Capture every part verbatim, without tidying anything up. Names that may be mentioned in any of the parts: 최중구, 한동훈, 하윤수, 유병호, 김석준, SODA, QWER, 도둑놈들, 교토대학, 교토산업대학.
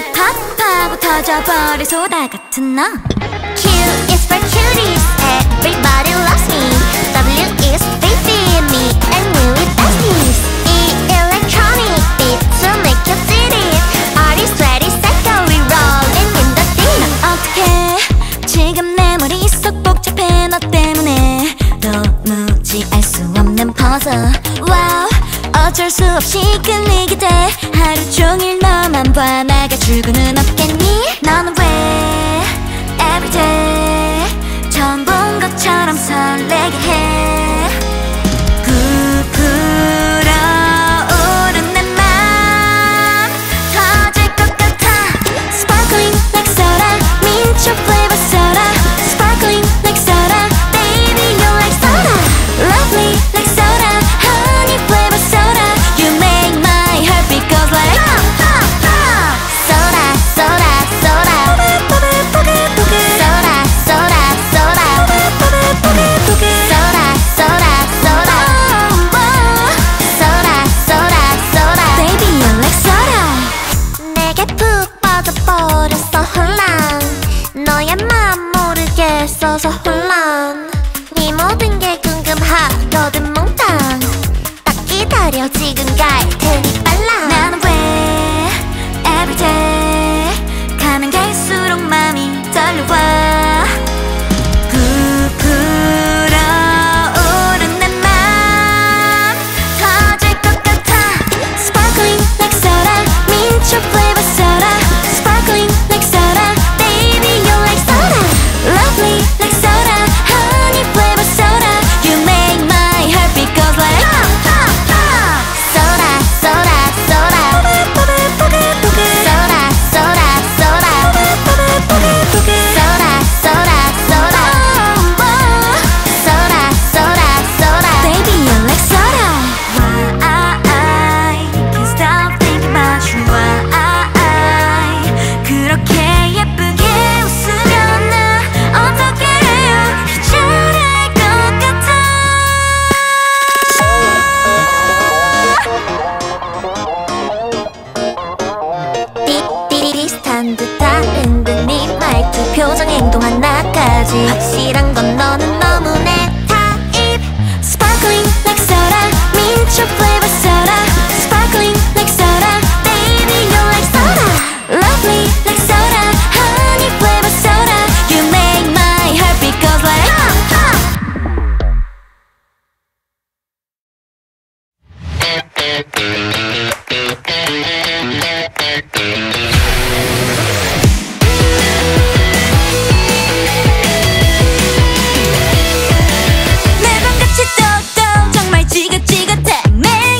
내 파파부 터져버릴 소다 같은 너. Q is for cuties, everybody loves me. W is baby and me, and really besties. E electronic beats will make you feel it. R is ready, set go, we rolling in the deep. 난 어떡해, 지금 내 머리 속 복잡해 너 때문에. 도무지 알 수 없는 퍼즐. Wow, 어쩔 수 없이 끌리게 돼. 하루 종일 너만 봐. 내가 출구는 없겠니? 너는 왜 everyday 처음 본 것처럼 설레게 해. 부풀어오른 내 맘 터질 것 같아. Sparkling like soda, mint your flavor soda. Sparkling like soda, baby you're like soda. Lovely like soda, honey flavor soda. You make my heart beat goes like soda, soda, soda. Soda, soda, soda. Soda, soda, soda. Soda, soda, soda. Baby, you like soda. 내게 푹 빠져버렸어 혼란. 너의 맘 모르게 써서 혼란. 네 모든 게 궁금하거든 몽땅. 딱 기다려 지금 갈 테니 빨라. 나는 왜 everyday 가면 갈수록 맘이 떨려와. 부풀어오른 내맘 터질 것 같아. Sparkling like soda, mint your flavor soda. Sparkling like soda, baby you're like soda. Lovely like soda, honey flavor soda. You make my heart beat goes like soda, soda, soda. Soda, soda, soda. Soda, soda, soda. Soda, soda, soda. Baby, you like soda. Why can't stop thinking about you. Why 그렇게 예쁘게 웃으며 나 어떻게 해요. 기절할 것 같아. 띠띠리스탄 듯한 은근히 말투 표정 행동 하나까지 확실한 건 너는 너무 내 타입. Sparkling like soda, mint your flavor soda. Sparkling like soda, baby you're like soda. Lovely like soda, honey flavor soda. You make my heart beat goes like 내 맘같이 똑똑 정말 지긋지긋해 매일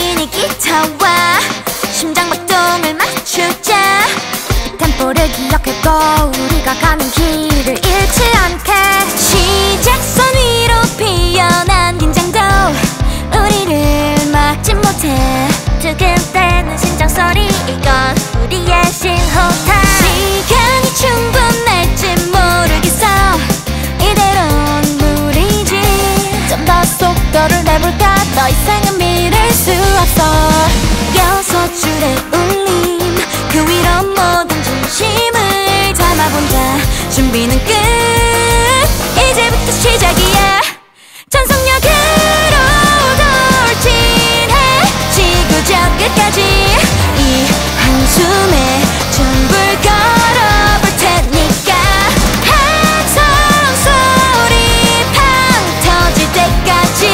울리는 기타와 심장박동을 맞추자. 템포를 기억하고 우리가 가는 길을 잃지 않게. 시작선 위로 피어난 긴장도 우리를 막지 못해. 두근대는 심장소리, 이건 우리의 신호탄. 시간이 충분할지 모르겠어. 이대로는 무리지. 좀 더 속도를 내볼까. 더 이상은 믿을 수 없어. 여섯 줄의 울림, 그 위로 모든 중심을 담아본다. 준비는 끝, 이제부터 시작이야. 전속력으로 돌진해 지구저 끝까지. 이 한숨에 전부를 걸어볼 테니까. 항성 소리 팡 터질 때까지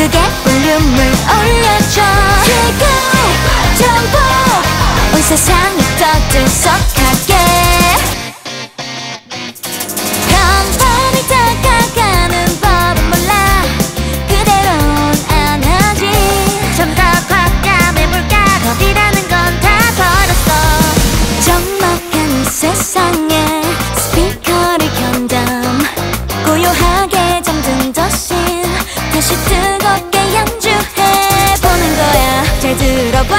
크게 볼륨을 올려줘. 최고 정보 온 세상이 떠들썩하게. 평범히 다가가는 법은 몰라. 그대로는 안 하지. 좀 더 과감해볼까. 겁이라는 건 다 버렸어. 적막한 세상에 스피커를 켠담. 고요하게 잠든 듯이 다시 뜨겁게 연주해 보는 거야. 잘 들어봐,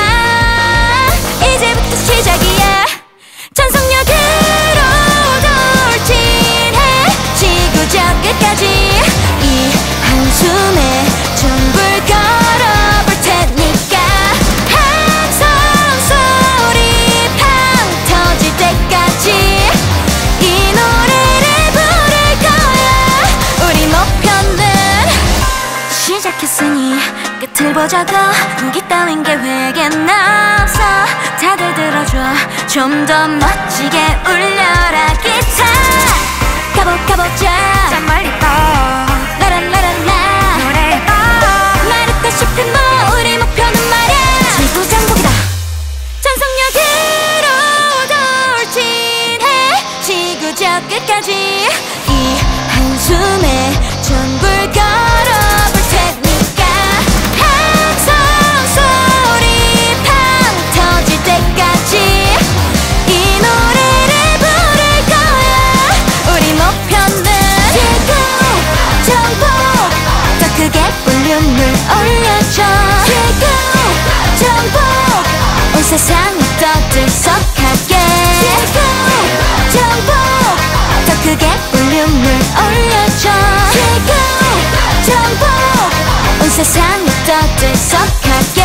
이제부터 시작이야. 전속력으로 돌진해 지구저 끝까지. 이 한숨에 전부를 걸어볼 테니까. 항성 소리 팡 터질 때까지 이 노래를 부를 거야. 우리 목표는 시작했으니 끝을 보자고. 무기 따윈 계획엔 없어. 다들 들어줘, 좀 더 멋지게 울려라 기타. 가보 가보자 저 멀리 또 라라라라라 노래해 봐. 말했다 싶은 뭐 우리 목표는 말야. 지구 정복이다. 전속력으로 돌진해 지구 저 끝까지. 이 한숨에 전부를 걸어볼 테니까. 항성 소리 팡 터질 때까지 이 노래를 부를 거야. 우리 목표는 지구 정복. 더 크게 볼륨을 올려줘. 지구 정복 온 세상이 떠들썩하게. 지구 정복 더 크게 볼륨을 올려줘. 전부 온 세상이 떠들썩하게.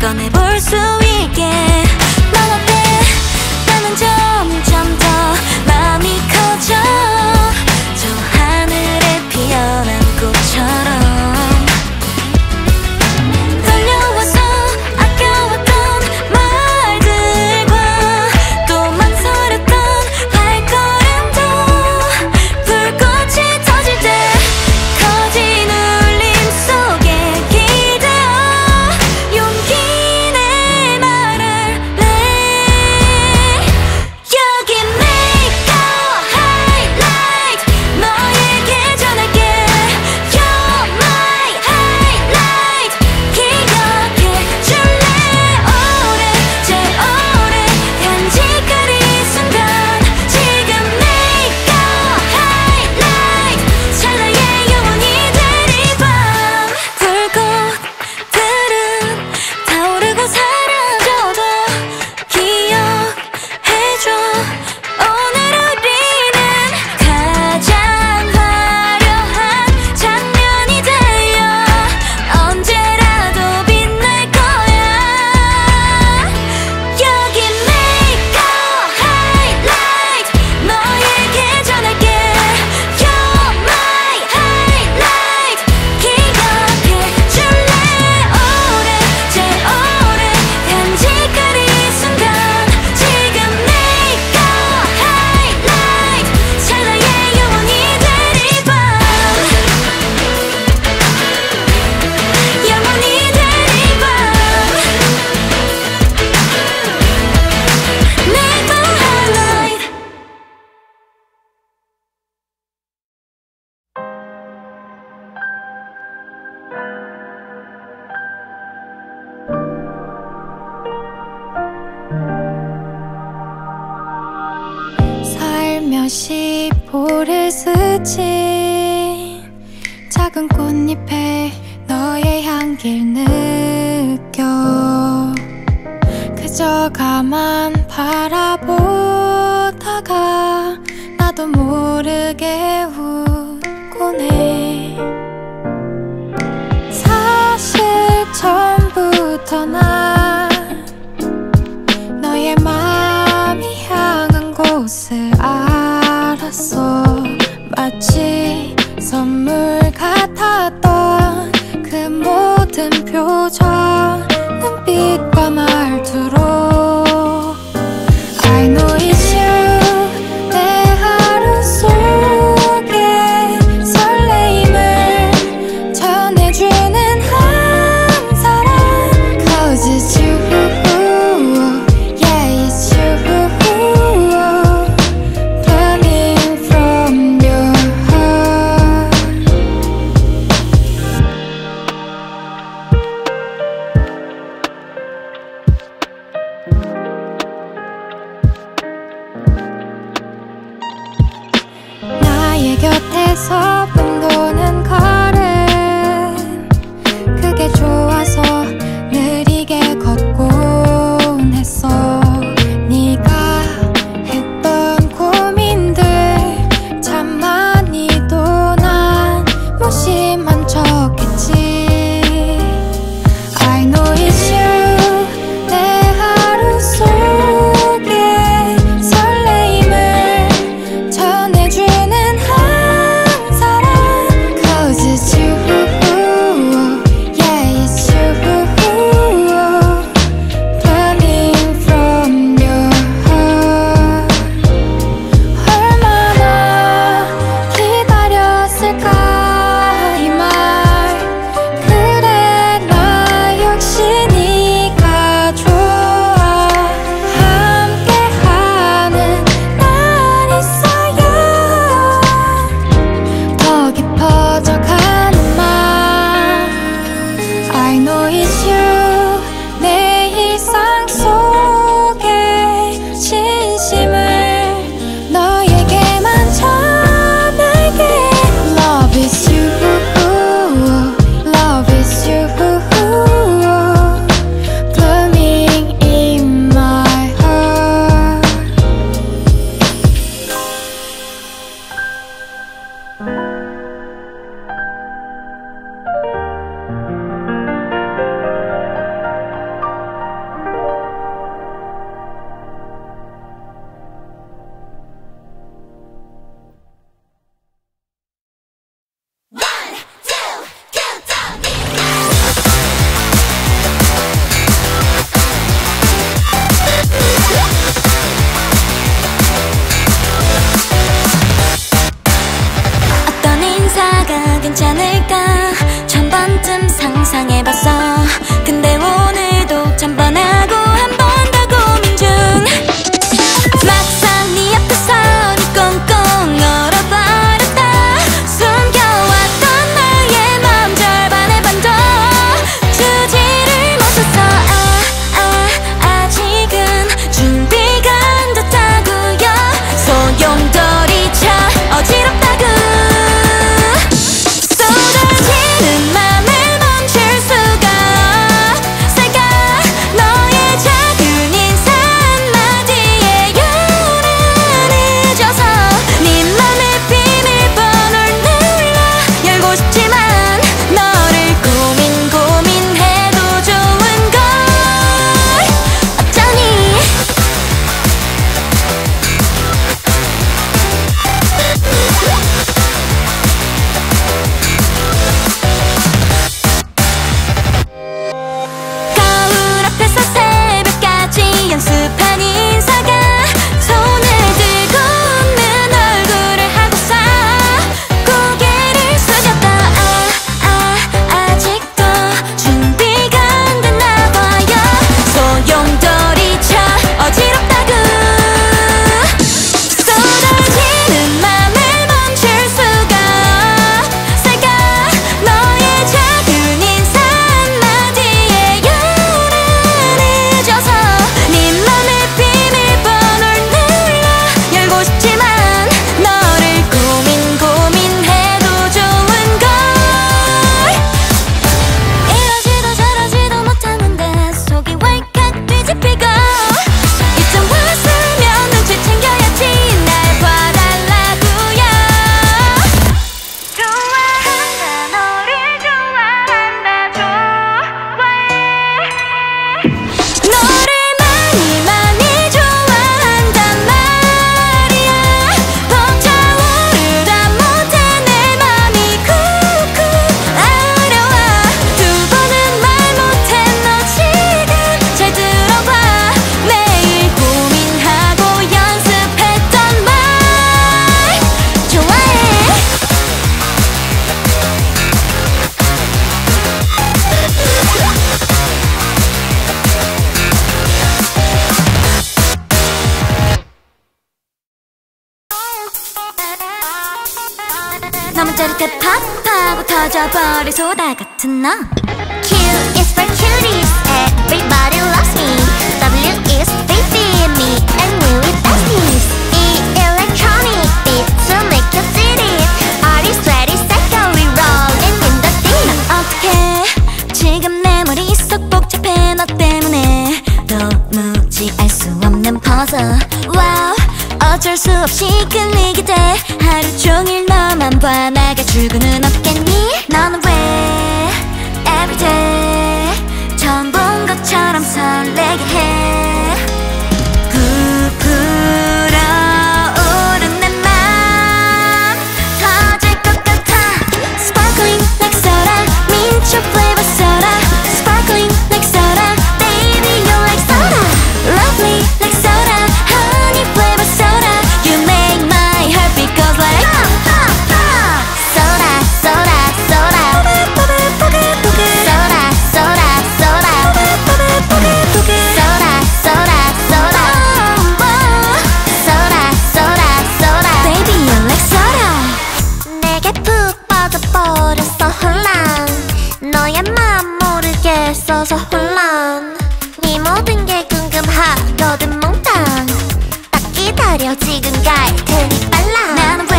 꺼내볼 수 있게 말 앞에 나는 점점 더 마음이 커져 저 하늘에 피어난 꽃처럼 떨려와서 아껴왔던 말들과 또 망설였던 발걸음도 불꽃이 터질 때 커진 울림 속에 기대어 용기 내 말할래 여기 make a highlight 너에게 전할게 You're my highlight 기억해 줄래 오래 제일 오래 간직할 이 순간 지금 make a highlight 찰나의 영원히 될 이 밤 불꽃들은 타오르고 사라져도 기억해줘 오늘 우리는 가장 화려한 장면이 되어 언제라도 빛날 거야 여기 make a highlight 너에게 전할게 You're my highlight 기억해 줄래 오래 제일 오래 간직할 이 순간 지금 make a highlight 찰나의 영원히 될 이 밤 영원히 될 이 밤 Make a highlight 살며시 볼을 스친 작은 꽃잎에 너의 향기를 느껴 그저 가만 바라보다가 나도 모르게 웃곤 해 사실 처음부터 난 너의 마음이 향한 곳을 알았어 마치 선물 같았던 그 모든 표정 눈빛과 말투로 I know it's you 내 하루 속에 설레임을 전해주는 한 사람 Cause 사랑해봤어. 근데 오늘도 참 뻔하고 한 번 더 고민 중. 막상 네 앞에서 네 꽁꽁 얼어버렸다. 숨겨왔던 나의 마음 절반의 반도 주지를 못했어. 아, 아, 아직은 준비가 안 됐다고요. 소용돌이쳐 어지럽다. 너무 짜릿해 팍팍 터져버릴 소다 같은 너. Q is for cuties, everybody loves me. W is baby and me, and we will besties. E electronic beat to make you feel it. R is ready, second we rolling in the deep. 난 어떡해 지금 내 머릿속 복잡해 너 때문에. 도무지 알 수 없는 퍼즐. Wow, 어쩔 수 없이 끌리게 돼. 하루 종일 너만 봐. 내가 출구는 없겠니? 너는 왜 everyday 처음 본 것처럼 설레게 해. 부풀어오른 내 맘 터질 것 같아. Sparkling like soda, mint your flavor soda. Sparkling like soda, baby you're like soda. Lovely like soda, honey flavor soda. You make my heart beat goes like 서 혼란. 네 모든 게 궁금하거든 몽땅. 딱 기다려 지금 갈 테니 빨라. 나는 왜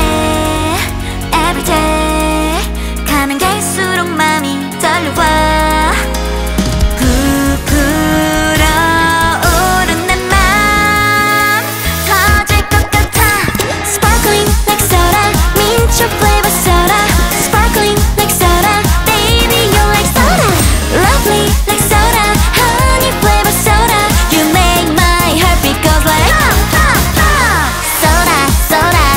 everyday 가면 갈수록 맘이 떨려와. 부풀어오른 내 맘 터질 것 같아. Sparkling like soda, mint your flavor soda. Sparkling like soda, baby you're like soda. Lovely. Soda, soda.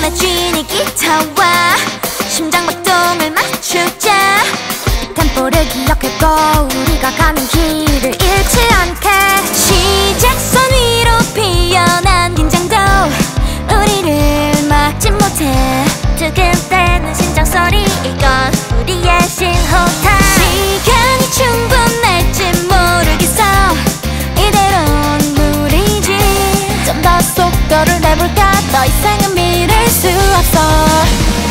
쏟아지니 기타와 심장박동을 맞추자. 템포를 기억하고 우리가 가는 길을 잃지 않게. 시작선 위로 피어난 긴장도 우리를 막지 못해. 두근대는 심장소리, 이건 우리의 신호탄. 시간이 충분할지 모르겠어. 이대로는 무리지. 좀 더 속도를 내볼까. 더 이상은 미룰 수 없어.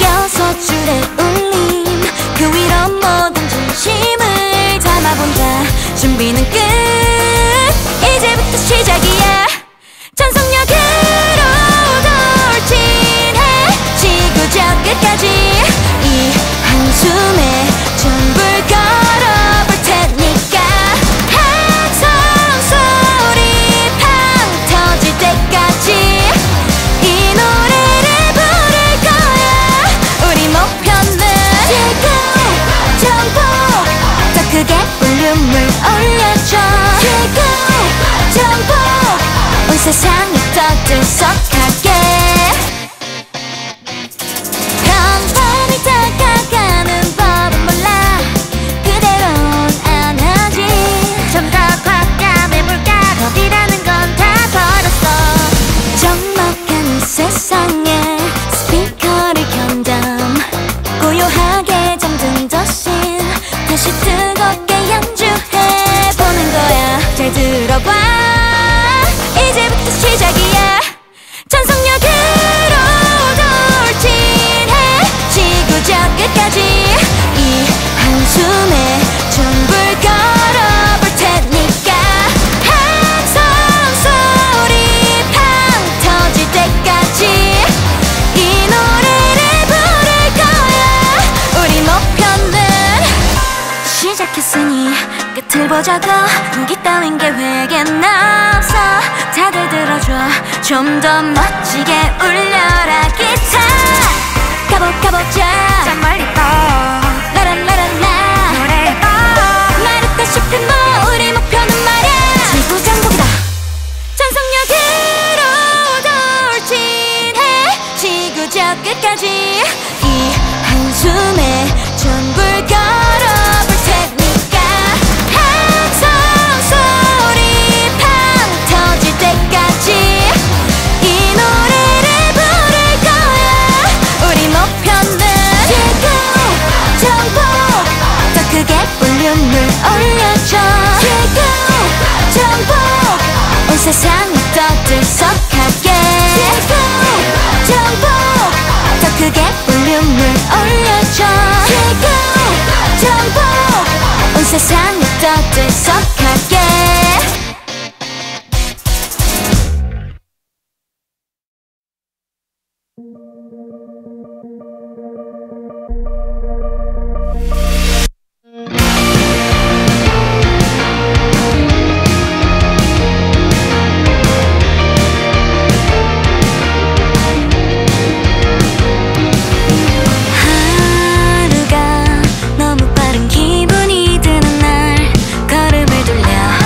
여섯 줄의 울림, 그 위로 모든 진심을 담아본다. 준비는 끝, 이제부터 시작이야. 전속력으로 돌진해 지구전 끝까지. 이 한숨에 전부를 걸어볼 테니까. 항성소리 팡 터질 때까지 크게 볼륨을 올려줘. 최고 정보 온 세상이 떠들썩하게. 평범히 다가가는 법은 몰라. 그대로는 안 하지. 좀 더 과감해볼까. 겁이라는 건 다 버렸어. 적막한 세상에 스피커를 켠담. 고요하게 잠든 도시 다시 뜨겁게 연주해 보는 거야. 잘 들어봐, 이제부터 시작이야. 전속력으로 돌진해 지구전 끝까지. 이 한숨에 전부를 걸어볼 테니까. 항성소리 팡 터질 때까지 이 노래를 부를 거야. 우리 목표는 시작했으니 끝을 보자고. 무기 따윈 계획엔 없어. 다들 들어줘, 좀 더 멋지게 울려라 기타. 가보 가보자, 저 멀리 또 라라라라라 노래 봐. 말했다시피 뭐 우리 목표는 말야, 지구 정복이다. 전속력으로 돌진해 지구적 끝까지. 이 한숨에 전부를 걸어. 이 노래를 부를 거야. 우리 목표는 최고 정보. 더 크게 볼륨을 올려줘. 최고 정보 온 세상이 떠들썩하게. 최고 정보 더 크게 볼륨을 올려줘. 최고 정보 온 세상이 떠들썩하게. 하루가 너무 빠른 기분이 드는 날 걸음을 돌려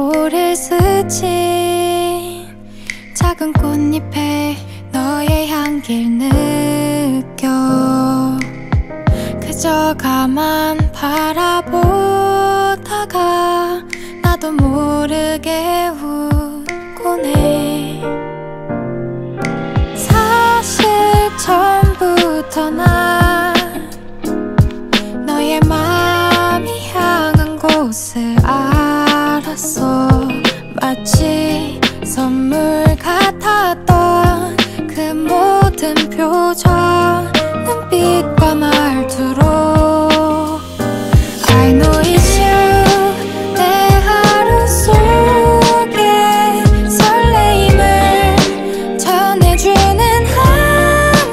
오를 스친 작은 꽃잎에 너의 향기를 느껴. 그저 가만 바라보다가 나도 모르게 웃곤 해. 사실 처음부터 난 너의 마음이 향한 곳을 알았어. 마치 선물 같았던 그 모든 표정, 눈빛과 말투로 I know it's you. 내 하루 속에 설레임을 전해주는 한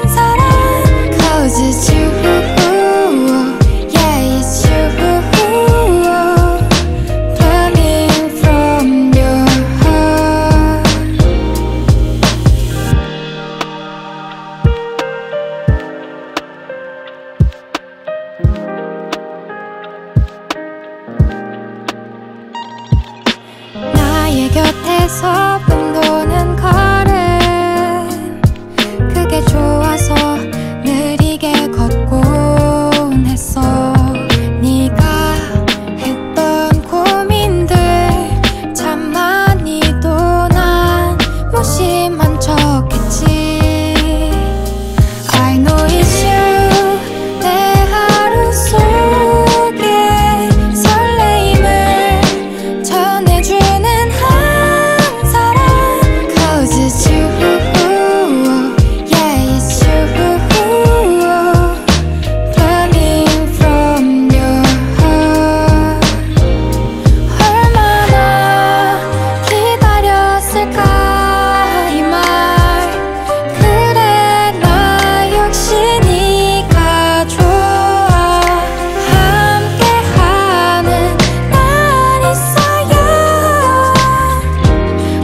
사람. Cause it's you. Yeah, it's you. Burning from your heart. 나의 곁에서 맴도는 걸음, 그게 좋아서 느리게 걷곤 했어. 네가 했던 고민들 참 많이도 난 무심한 척했지. I know it's you. 내 하루 속에 설레임을 전해주는 한 사람. Cause it's you. Yeah, it's you. Burning from your heart. 얼마나 기다렸을까 이 말. 그래 나 역시 네가 좋아. 함께하는 날 있어요.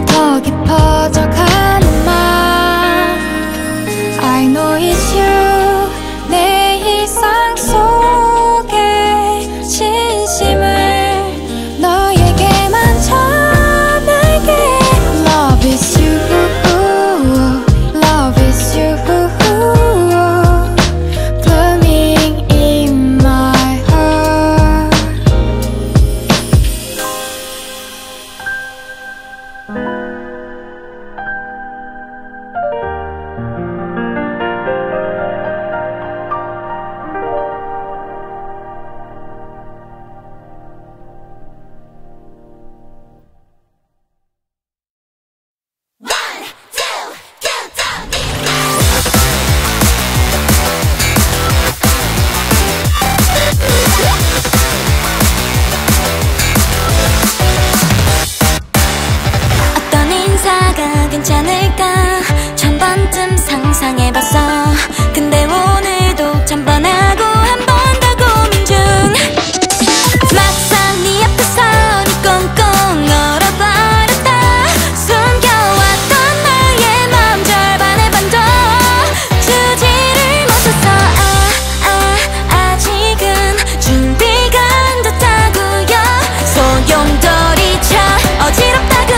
더 깊어져가는 말. I know it's you. 내 일상 속에 진심을 너에게만 전할게. Love is you. Love is you. Blooming in my heart. 어떤 인사가 괜찮을까 천 번쯤 상상해봤어. 근데 오늘도 천 번하고 한 번 더 고민 중. 막상 네 앞에서 눈 꽁꽁 얼어버렸다. 숨겨왔던 나의 마음 절반의 반도 주지를 못해서 아, 아, 아직은 준비가 안 됐다고요. 소용돌이쳐 어지럽다구.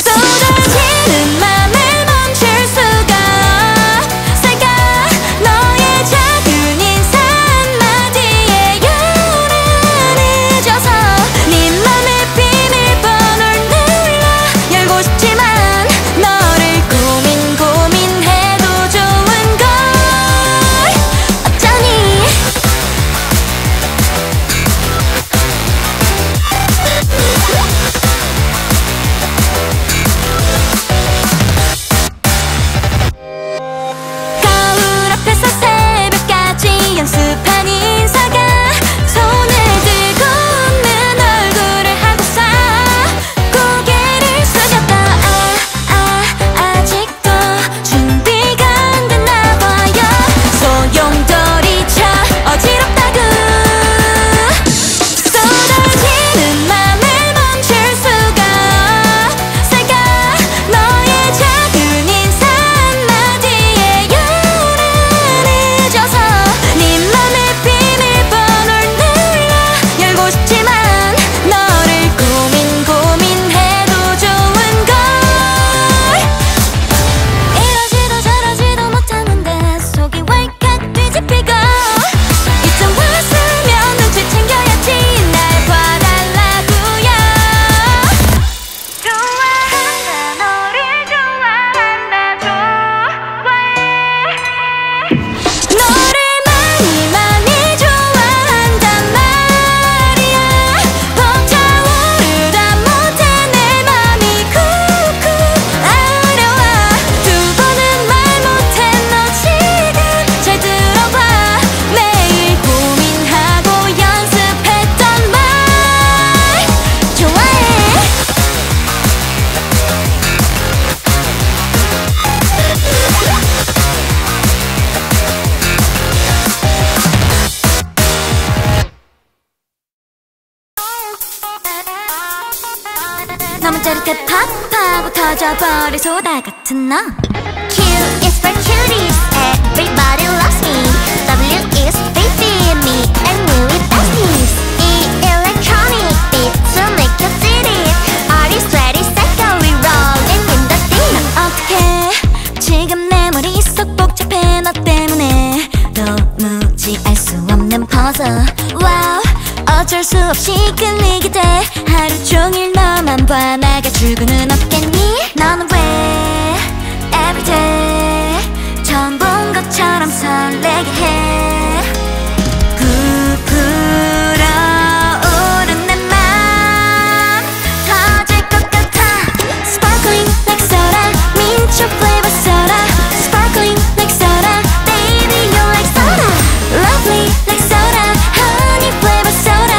쏟아지는 맘을 멈출 수가 너무 짜릿해 팍팍 터져버릴 소다 같은 너 Q is for cuties Everybody loves me W is baby Me and me with besties E electronic beat to make you did it R is ready psycho We rolling in the deep 어떡해 지금 내 머릿속 복잡해 너 때문에 도무지 알 수 없는 퍼즐 Wow 어쩔 수 없이 끌리게 돼 하루 종일 너만 봐 나가 출구는 없겠니 너는 왜 everyday 처음 본 것처럼 설레게 해 부풀어오른 내 맘 터질 것 같아 Sparkling like soda mint your flavor soda Sparkling like soda baby you're like soda Lovely like soda honey flavor soda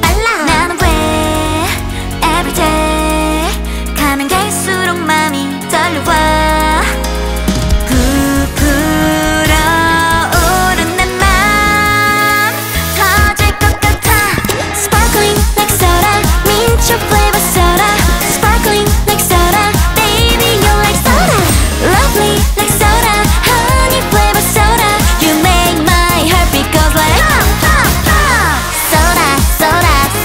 빨라 나는 왜 everyday 가면 갈수록 맘이 떨려와 부풀어오른 내 맘 터질 것 같아 Sparkling like soda Mint your flavor soda Sparkling like soda Baby you're like soda Lovely like soda, honey flavor soda You make my heart beat goes like pop, pop, pop Soda,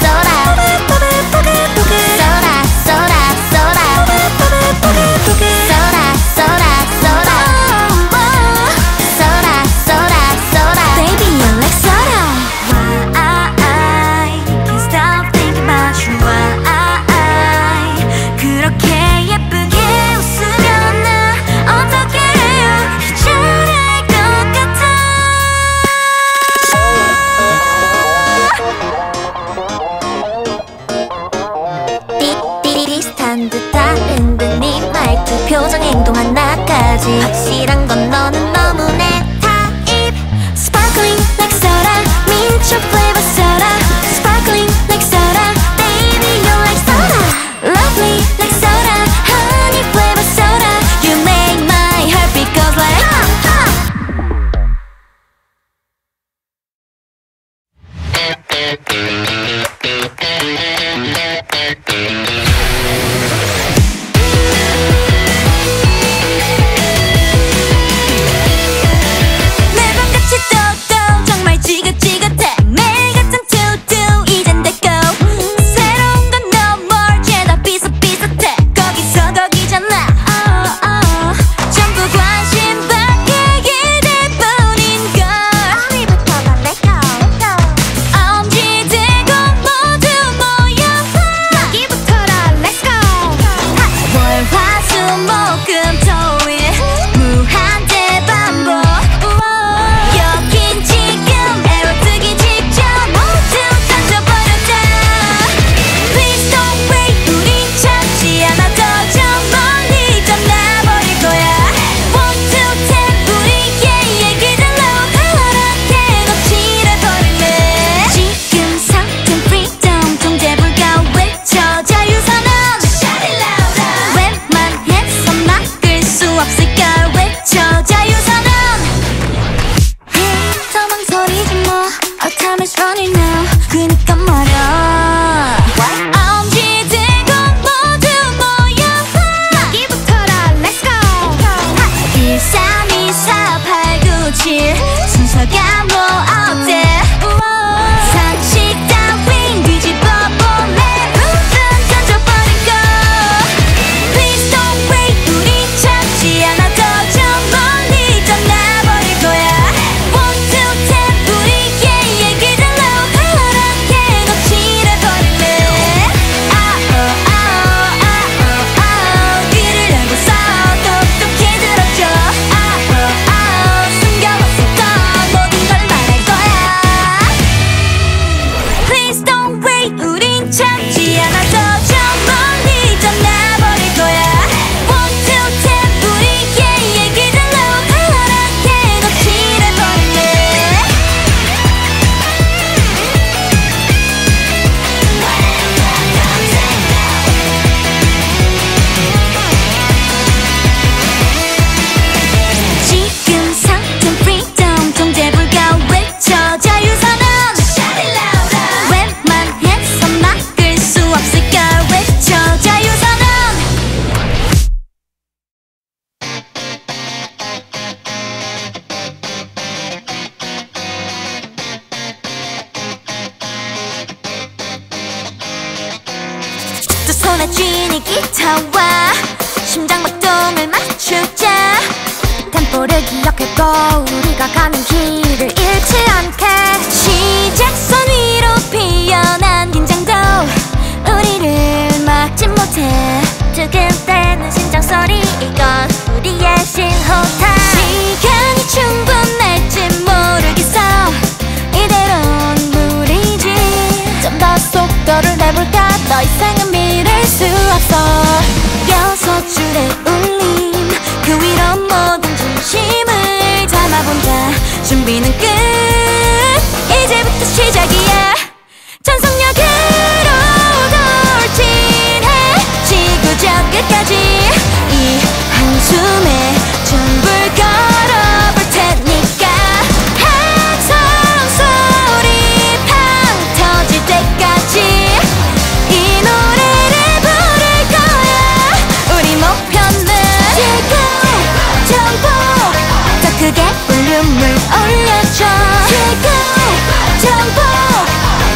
soda, soda Boogie, boogie, boogie Soda, soda, soda Boogie, boogie, boogie Soda, soda, soda Oh, oh Soda, soda, soda Baby, you're like soda Why, you can't stop thinking about you Why, 그렇게 예쁘게 웃으면 나 어떻게 해요 기절할 것 같아 비슷한 듯 다른 듯 네 말투 표정 행동 하나까지 확실한 건 너는 너무 내 타입 Sparkling like soda Mint your flavor soda Sparkling like soda Baby you're like soda Lovely like soda Honey flavor soda You make my heart beat goes like 내 맘같이 똑똑 정말 지긋지긋해 매일 같은 to-do 이젠 됐고 새로운 건 no more 죄다 비슷비슷해 거기서 거기잖아 oh, oh. 전부 관심 밖에 기댈 뿐인걸 우리부터 다 let go, let go 엄지 들고 모두 모여서 여기부터라 두 손에 쥐는 기타와 심장박동을 맞추자. 템포를 기억해도 우리가 가는 길을 잃지 않게. 시작선 위로 피어난 긴장도 우리를 막지 못해. 두근대는 심장소리, 이건 우리의 신호탄. 시간이 충분할지 모르겠어. 이대로는 무리지. 좀 더 속도를 내볼까. 더 이상은 믿을 수 없어. 여섯 줄의 울림, 그 위로 모든 중심을 담아본다. 준비는 끝, 이제부터 시작이야. 전속력으로 돌진해 지구저 끝까지. 이 한숨에 전부를 걸어볼 테니까. 항상 소리 팡 터질 때까지 이 노래를 부를 거야. 우리 목표는 지구 정보. 더 크게 볼륨을 올려줘. 지구 정보.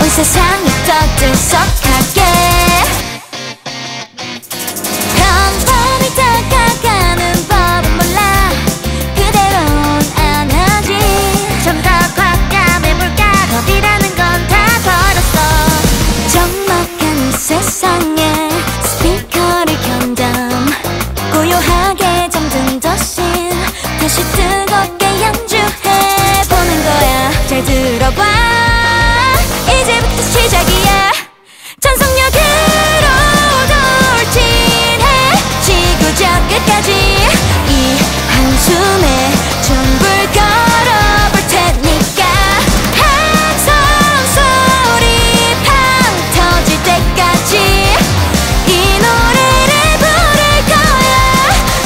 온 세상이 떠들썩하게. 평범히 다가가는 법은 몰라. 그대로는 안 하지. 좀 더 과감해볼까. 겁이라는 건 다 버렸어. 적막한 이 세상에 스피커를 켠담. 고요하게 잠든 도심 다시 뜨겁게 연주해 보는 거야. 잘 들어봐, 이제부터 시작이야. 전속력으로 돌진해 지구저 끝까지. 이 한숨에 전부를 걸어볼 테니까. 항상 소리 팡 터질 때까지 이 노래를 부를 거야.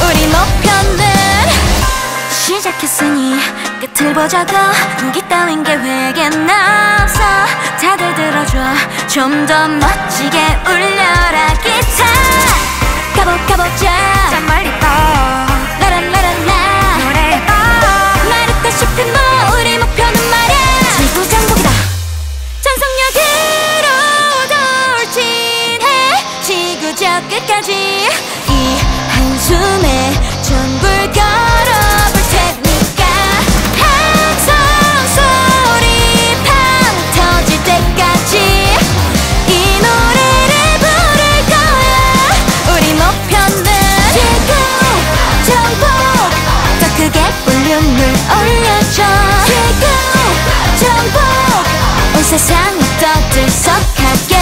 우리 목표는 시작했으니 끝을 보자고. 분기 따윈 계획엔 없어. 다들 들어줘, 좀 더 멋지게 울려라 기타. 가보 가보자, 저 멀리 봐. 라라라라라 노래해 봐. 말했다 싶은 뭐 우리 목표는 말야. 지구 정복이다. 전속력으로 돌진해 지구 저 끝까지. 이 한숨에 전부를 걸어볼 테니까. 항상 소리 팡 터질 때까지 이 노래를 부를 거야. 우리 목표는 지구 정복. 더 크게 볼륨을 올려줘. 지구 정복. 온 세상이 떠들썩하게.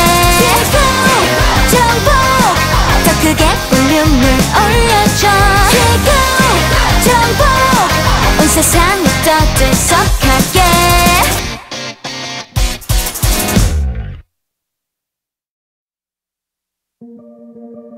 지구 정복. 더 크게 볼륨을 올려줘. 지구 정복. 온 세상이 떠들썩하게. Thank you.